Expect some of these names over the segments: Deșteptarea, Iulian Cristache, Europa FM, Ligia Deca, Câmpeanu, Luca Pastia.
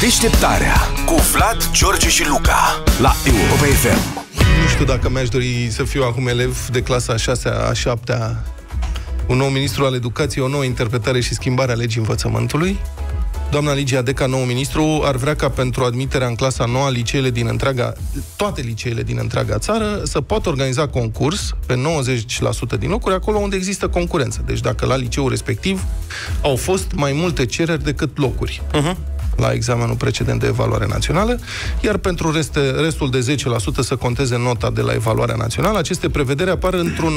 Deșteptarea cu Vlad, George și Luca la Europa FM. Nu știu dacă mi-aș dori să fiu acum elev de clasa 6-a, 7-a. Un nou ministru al educației, o nouă interpretare și schimbare a legii învățământului. Doamna Ligia Deca, nou ministru, ar vrea ca pentru admiterea în clasa 9 toate liceele din întreaga țară să poată organiza concurs pe 90% din locuri, acolo unde există concurență. Deci dacă la liceul respectiv au fost mai multe cereri decât locuri la examenul precedent de evaluare națională, iar pentru restul de 10% să conteze nota de la evaluarea națională. Aceste prevederi apar într-un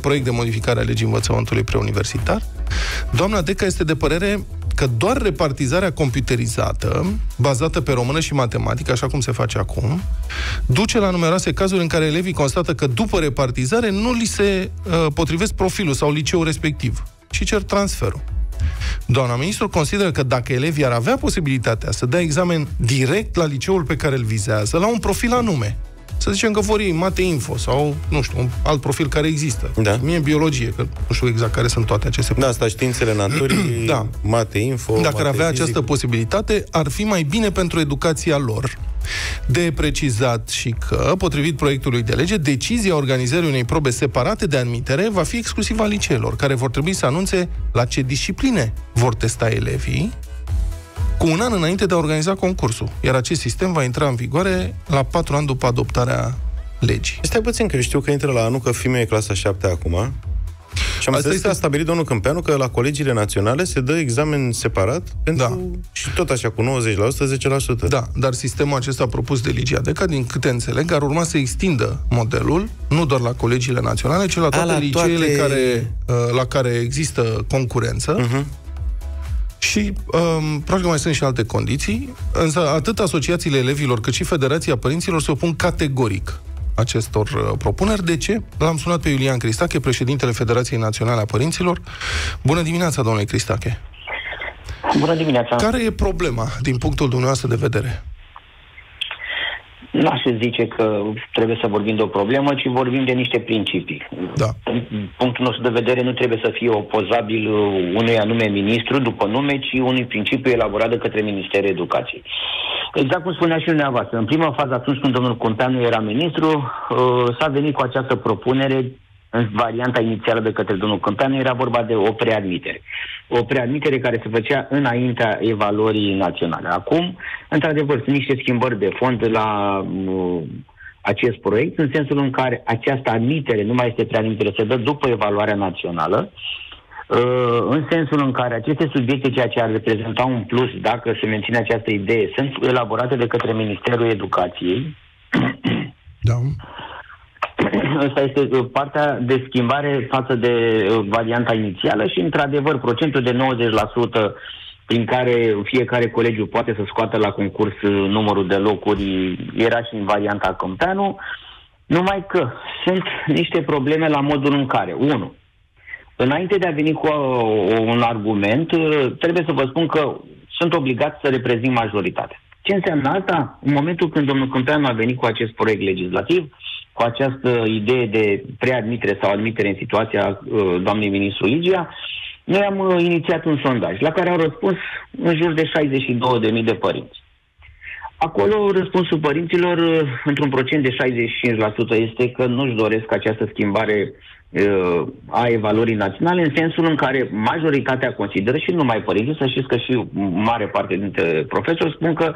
proiect de modificare a legii învățământului preuniversitar. Doamna Deca este de părere că doar repartizarea computerizată, bazată pe română și matematică, așa cum se face acum, duce la numeroase cazuri în care elevii constată că după repartizare nu li se potrivesc profilul sau liceul respectiv și cer transferul. Doamna ministru consideră că dacă elevii ar avea posibilitatea să dea examen direct la liceul pe care îl vizează, la un profil anume, să zicem că vor ei mate info sau, nu știu, un alt profil care există. Da. Mie biologie, că nu știu exact care sunt toate aceste... Da, asta științele naturii, da. Mate info... Dacă mate ar avea fizic. Această posibilitate, ar fi mai bine pentru educația lor. De precizat și că, potrivit proiectului de lege, decizia organizării unei probe separate de admitere va fi exclusiv a liceelor, care vor trebui să anunțe la ce discipline vor testa elevii cu un an înainte de a organiza concursul. Iar acest sistem va intra în vigoare la 4 ani după adoptarea legii. Stai puțin, că eu știu că intră la anul, că femeie clasa 7 acum. Și am înțeles că a stabilit domnul Câmpeanu că la colegiile naționale se dă examen separat pentru și tot așa, cu 90%, 10%. Da, dar sistemul acesta propus de Ligia Deca, din câte înțeleg, ar urma să extindă modelul, nu doar la colegiile naționale, ci la toate liceele la care există concurență. Și, practic, mai sunt și alte condiții, însă atât asociațiile elevilor cât și Federația Părinților se opun categoric acestor propuneri. De ce? L-am sunat pe Iulian Cristache, președintele Federației Naționale a Părinților. Bună dimineața, domnule Cristache! Bună dimineața! Care e problema, din punctul dumneavoastră de vedere? Nu aș zice că trebuie să vorbim de o problemă, ci vorbim de niște principii. Da. Punctul nostru de vedere nu trebuie să fie opozabil unui anume ministru după nume, ci unui principiu elaborat de către Ministerul Educației. Exact cum spunea și dumneavoastră, în prima fază, atunci când domnul Câmpeanu era ministru, s-a venit cu această propunere. În varianta inițială de către domnul Câmpeanu era vorba de o preadmitere. O preadmitere care se făcea înaintea evaluării naționale. Acum, într-adevăr, sunt niște schimbări de fond la acest proiect, în sensul în care această admitere nu mai este preadmitere, se dă după evaluarea națională, în sensul în care aceste subiecte, ceea ce ar reprezenta un plus dacă se menține această idee, sunt elaborate de către Ministerul Educației. Da. Asta este partea de schimbare față de varianta inițială și, într-adevăr, procentul de 90% prin care fiecare colegiu poate să scoată la concurs numărul de locuri era și în varianta Câmpeanu, numai că sunt niște probleme la modul în care, 1. Înainte de a veni cu un argument, trebuie să vă spun că sunt obligat să reprezint majoritatea. Ce înseamnă asta? În momentul când domnul Câmpeanu a venit cu acest proiect legislativ, cu această idee de preadmitere sau admitere în situația doamnei ministru Ligia, noi am inițiat un sondaj la care au răspuns în jur de 62.000 de părinți. Acolo răspunsul părinților, într-un procent de 65%, este că nu-și doresc această schimbare a evaluării naționale, în sensul în care majoritatea consideră, și nu numai părinții, să știți că și mare parte dintre profesori spun că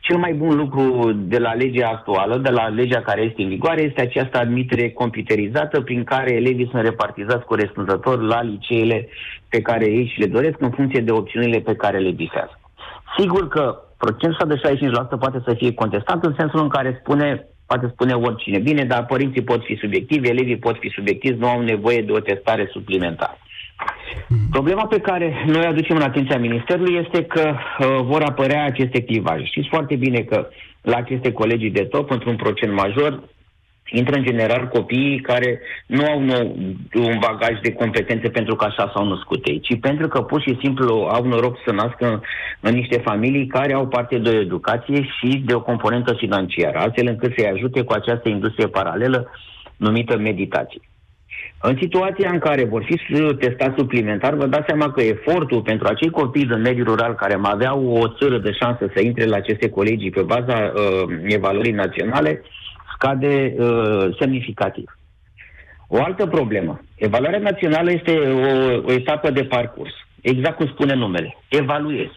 cel mai bun lucru de la legea actuală, de la legea care este în vigoare, este această admitere computerizată prin care elevii sunt repartizați corespunzător la liceele pe care ei și le doresc în funcție de opțiunile pe care le visează. Sigur că procentul de 65% poate să fie contestat în sensul în care poate spune oricine. Bine, dar părinții pot fi subiectivi, elevii pot fi subiectivi, nu au nevoie de o testare suplimentară. Problema pe care noi aducem în atenția Ministerului este că vor apărea aceste clivaje. Știți foarte bine că la aceste colegii de top, într-un procent major, intră în general copiii care nu au un bagaj de competențe pentru că așa s-au născut ei, ci pentru că pur și simplu au noroc să nască în niște familii care au parte de o educație și de o componentă financiară, astfel încât să-i ajute cu această industrie paralelă numită meditație. În situația în care vor fi testați suplimentar, vă dați seama că efortul pentru acei copii din mediul rural care mai aveau o țără de șansă să intre la aceste colegii pe baza evaluării naționale scade semnificativ. O altă problemă. Evaluarea națională este o etapă de parcurs. Exact cum spune numele. Evaluez.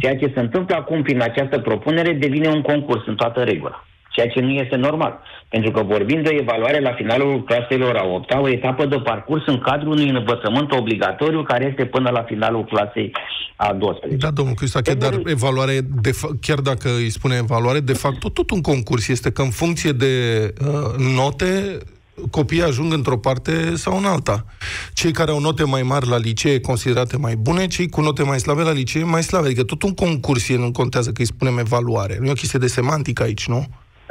Ceea ce se întâmplă acum prin această propunere devine un concurs în toată regula. Ceea ce nu este normal. Pentru că vorbim de evaluare la finalul claselor a 8-a, o etapă de parcurs în cadrul unui învățământ obligatoriu care este până la finalul clasei a 12-a. Da, domnul Cristache, dar evaluare, chiar dacă îi spune evaluare, de fapt tot un concurs este că în funcție de note copiii ajung într-o parte sau în alta. Cei care au note mai mari la licee considerate mai bune, cei cu note mai slabe la licee mai slabe. Adică tot un concurs, nu contează că îi spunem evaluare. Nu e o chestie de semantică aici, nu?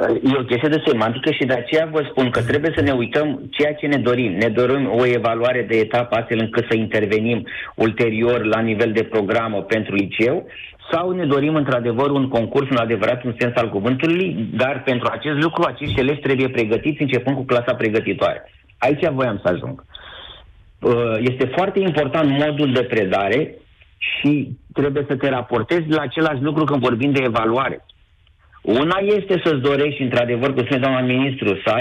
E o chestie de semantică și de aceea vă spun că trebuie să ne uităm ceea ce ne dorim. Ne dorim o evaluare de etapă astfel încât să intervenim ulterior la nivel de programă pentru liceu sau ne dorim într-adevăr un concurs în adevăratul sens al cuvântului, dar pentru acest lucru acești elevi trebuie pregătiți începând cu clasa pregătitoare. Aici voiam să ajung. Este foarte important modul de predare și trebuie să te raportezi la același lucru când vorbim de evaluare. Una este să-ți dorești, într-adevăr, cum spune doamna ministru, să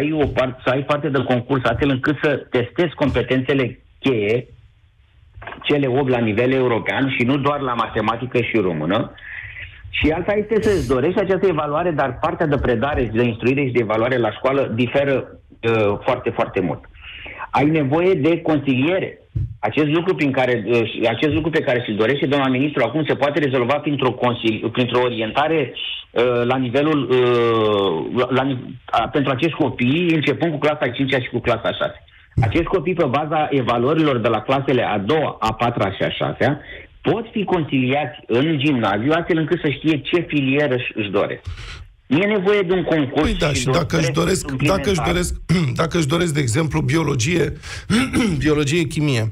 ai parte de concurs astfel încât să testezi competențele cheie, cele 8 la nivel european și nu doar la matematică și română. Și alta este să-ți dorești această evaluare, dar partea de predare, de instruire și de evaluare la școală diferă foarte, foarte mult. Ai nevoie de consiliere. Acest lucru pe care și-l dorește doamna ministru acum se poate rezolva printr-o orientare la nivelul pentru acești copii, începând cu clasa 5-a și cu clasa 6-a. Acești copii, pe baza evaluărilor de la clasele a 2-a, a 4-a și a 6-a, pot fi conciliați în gimnaziu, astfel încât să știe ce filieră își doresc. E nevoie de un concurs. Păi da, și dacă își doresc, de exemplu, biologie, chimie,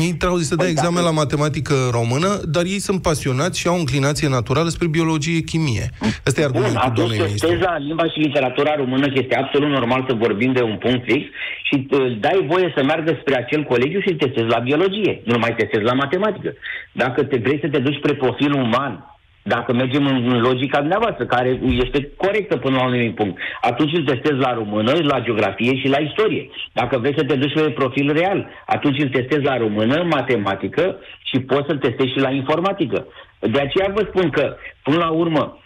ei trebuie să dea examen la matematică română, dar ei sunt pasionați și au o inclinație naturală spre biologie, chimie. Asta e argumentul domnului ministru. Atunci teza, limba și literatura română, este absolut normal să vorbim de un punct fix și dai voie să meargă spre acel colegiu și te testezi la biologie, nu mai te testezi la matematică. Dacă vrei să te duci spre profilul uman, dacă mergem în logica dumneavoastră, care este corectă până la un punct, atunci îl testezi la română, la geografie și la istorie. Dacă vrei să te duci pe profil real, atunci îl testezi la română, matematică și poți să-l testezi și la informatică. De aceea vă spun că, până la urmă,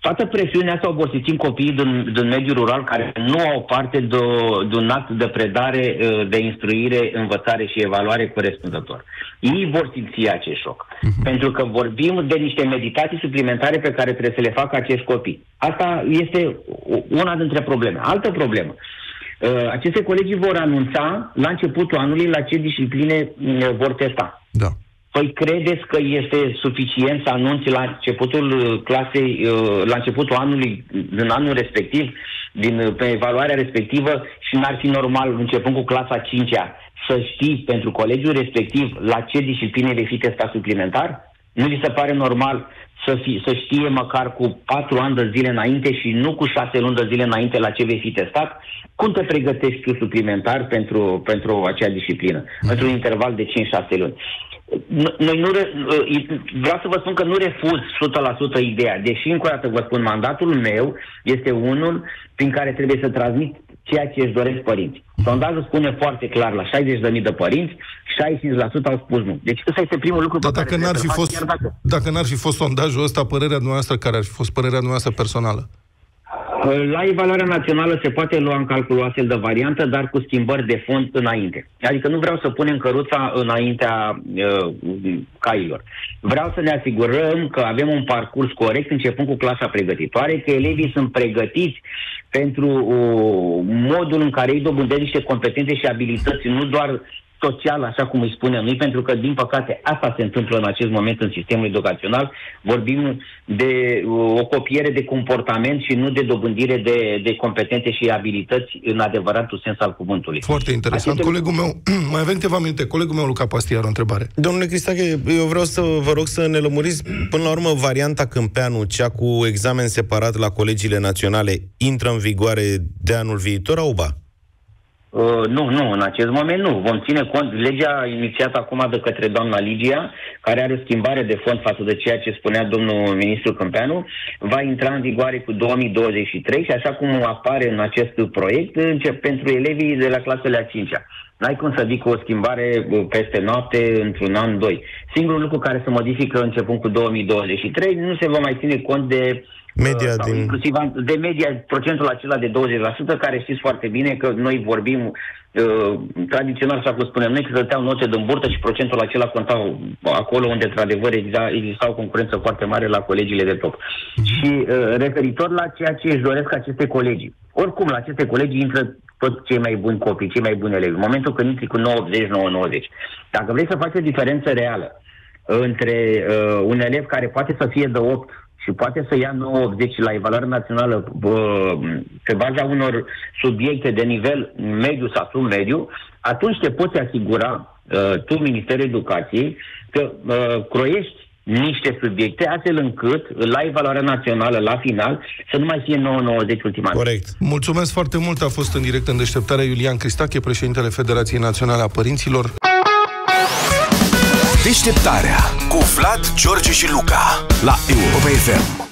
toată presiunea asta obositim copiii din mediul rural care nu au parte de un act de predare, de instruire, învățare și evaluare corespunzător. Ei vor simți acest șoc. Pentru că vorbim de niște meditații suplimentare pe care trebuie să le facă acești copii. Asta este una dintre probleme. Altă problemă. Aceste colegii vor anunța la începutul anului la ce discipline vor testa. Da. Păi credeți că este suficient să anunți la începutul clasei, la începutul anului, din anul respectiv, pe evaluarea respectivă și n-ar fi normal, începând cu clasa 5-a, să știi pentru colegiul respectiv la ce discipline vei fi testat suplimentar? Nu li se pare normal să știe măcar cu 4 ani de zile înainte și nu cu 6 luni de zile înainte la ce vei fi testat? Cum te pregătești tu suplimentar pentru acea disciplină? Într-un interval de 5-6 luni. Noi vreau să vă spun că nu refuz 100% ideea, deși încă o dată vă spun, mandatul meu este unul prin care trebuie să transmit ceea ce își doresc părinți. Sondajul spune foarte clar, la 60.000 de părinți, 65% au spus nu. Deci ăsta este primul lucru pe care trebuie să faci, chiar dacă n-ar fi fost sondajul ăsta, părerea noastră, care ar fi fost părerea noastră personală? La evaluarea națională se poate lua în calcul o astfel de variantă, dar cu schimbări de fond înainte. Adică nu vreau să punem căruța înaintea cailor. Vreau să ne asigurăm că avem un parcurs corect începând cu clasa pregătitoare, că elevii sunt pregătiți pentru modul în care ei dobândesc niște competențe și abilități, nu doar social, așa cum îi spunem noi, pentru că, din păcate, asta se întâmplă în acest moment în sistemul educațional. Vorbim de o copiere de comportament și nu de dobândire de competențe și abilități în adevăratul sens al cuvântului. Foarte interesant. Colegul meu, mai avem câteva minute, colegul meu, Luca Pastia, o întrebare. Domnule Cristache, eu vreau să vă rog să ne lămuriți, până la urmă, varianta Câmpeanu, cea cu examen separat la colegiile naționale, intră în vigoare de anul viitor, au ba? Nu, în acest moment nu. Vom ține cont, legea inițiată acum de către doamna Ligia, care are o schimbare de fond față de ceea ce spunea domnul ministru Câmpeanu, va intra în vigoare cu 2023 și așa cum apare în acest proiect, încep pentru elevii de la clasele a 5-a. N-ai cum să vii cu o schimbare peste noapte, într-un an, doi. Singurul lucru care se modifică începând cu 2023, nu se va mai ține cont de media inclusiv de media, procentul acela de 20%, care știți foarte bine că noi vorbim tradițional, sau cum spunem noi, că dăteau note din burtă și procentul acela contau acolo unde, într-adevăr, exista o concurență foarte mare la colegiile de top. Și referitor la ceea ce își doresc aceste colegii. Oricum, la aceste colegii intră tot cei mai buni copii, cei mai buni elevi. În momentul când intri cu 9,80-9,90. Dacă vrei să faci o diferență reală între un elev care poate să fie de 8 și poate să ia 9,80 la evaluare națională pe baza unor subiecte de nivel mediu sau submediu, atunci te poți asigura tu, Ministerul Educației, că croiești niște subiecte, astfel încât la evaluarea națională, la final, să nu mai fie 9,90 ultima. Corect. Mulțumesc foarte mult, a fost în direct în Deșteptarea Iulian Cristache, președintele Federației Naționale a Părinților. Deșteptarea cu Vlad, George și Luca la Europa FM.